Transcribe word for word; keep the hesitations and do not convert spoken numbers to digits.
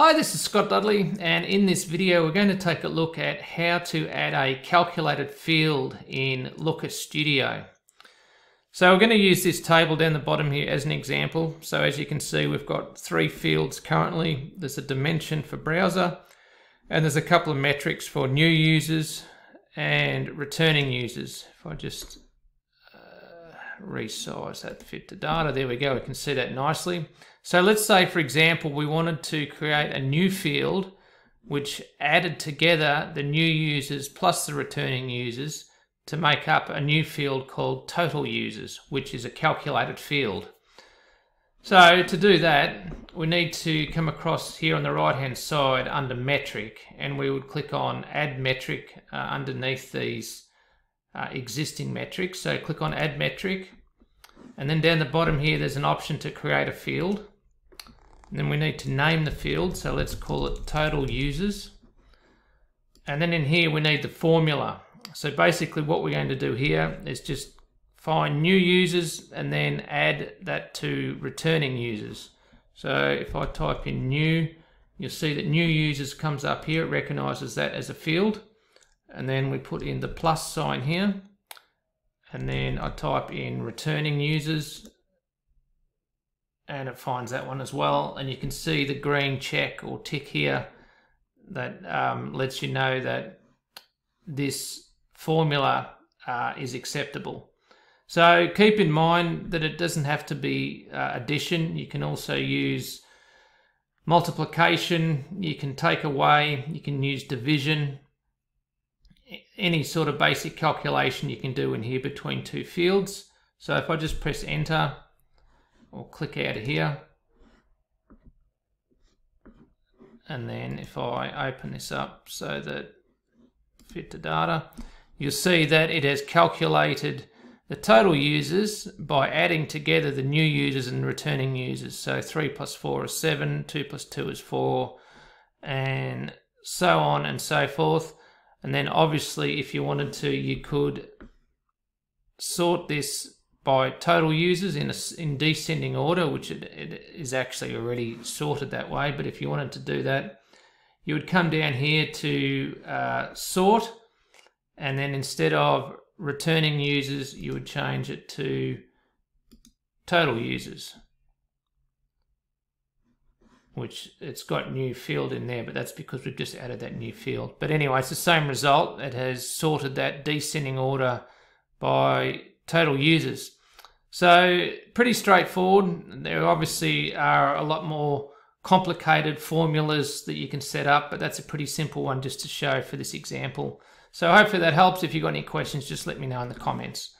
Hi, this is Scott Dudley, and in this video we're going to take a look at how to add a calculated field in Looker Studio. So we're going to use this table down the bottom here as an example. So as you can see, we've got three fields currently. There's a dimension for browser, and there's a couple of metrics for new users and returning users. If I just uh, resize that fit to data, there we go, we can see that nicely. So let's say, for example, we wanted to create a new field which added together the new users plus the returning users to make up a new field called total users, which is a calculated field. So to do that, we need to come across here on the right-hand side under metric, and we would click on add metric uh, underneath these uh, existing metrics. So click on add metric, and then down the bottom here, there's an option to create a field. And then we need to name the field, so let's call it total users. And then in here we need the formula. So basically what we're going to do here is just find new users and then add that to returning users. So if I type in new, you'll see that new users comes up here, it recognizes that as a field. And then we put in the plus sign here. And then I type in returning users, and it finds that one as well. And you can see the green check or tick here that um, lets you know that this formula uh, is acceptable. So keep in mind that it doesn't have to be uh, addition. You can also use multiplication. You can take away, you can use division. Any sort of basic calculation you can do in here between two fields. So if I just press enter, or click out of here, and then if I open this up so that fit to data, you'll see that it has calculated the total users by adding together the new users and returning users. So three plus four is seven, two plus two is four, and so on and so forth. And then obviously if you wanted to, you could sort this by total users in, a, in descending order, which it, it is actually already sorted that way. But if you wanted to do that, you would come down here to uh, sort, and then instead of returning users, you would change it to total users, which it's got new field in there, but that's because we've just added that new field. But anyway, it's the same result. It has sorted that descending order by total users. So pretty straightforward. There obviously are a lot more complicated formulas that you can set up, but that's a pretty simple one just to show for this example. So hopefully that helps. If you've got any questions, just let me know in the comments.